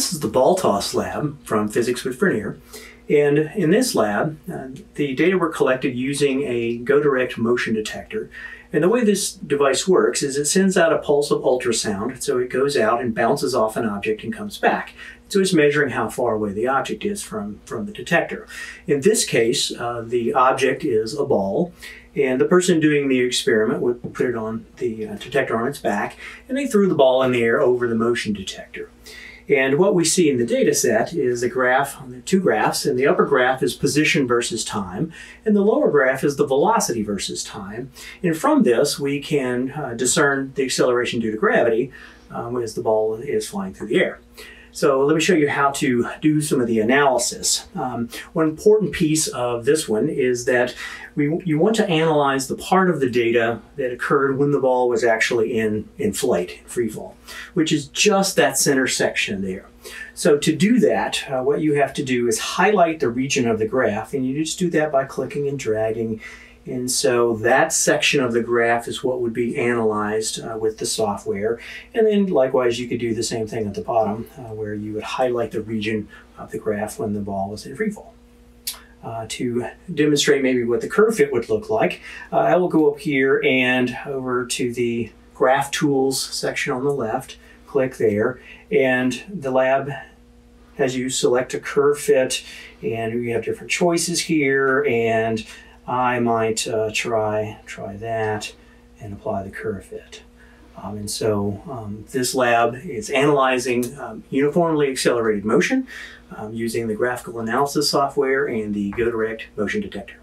This is the Ball Toss Lab from Physics with Vernier. And in this lab, the data were collected using a GoDirect motion detector. And the way this device works is it sends out a pulse of ultrasound. So it goes out and bounces off an object and comes back. So it's measuring how far away the object is from the detector. In this case, the object is a ball. And the person doing the experiment would put it on the detector on its back, and they threw the ball in the air over the motion detector. And what we see in the data set is a graph, two graphs, and the upper graph is position versus time, and the lower graph is the velocity versus time. And from this, we can discern the acceleration due to gravity as the ball is flying through the air. So let me show you how to do some of the analysis. One important piece of this one is that you want to analyze the part of the data that occurred when the ball was actually in flight, free fall, which is just that center section there. So to do that, what you have to do is highlight the region of the graph, and you just do that by clicking and dragging. And so that section of the graph is what would be analyzed with the software. And then likewise, you could do the same thing at the bottom where you would highlight the region of the graph when the ball was in free fall. To demonstrate maybe what the curve fit would look like, I will go up here and over to the Graph Tools section on the left, click there, and the lab has you select a curve fit, and we have different choices here, and I might try that and apply the curve fit. And so this lab is analyzing uniformly accelerated motion using the graphical analysis software and the GoDirect motion detector.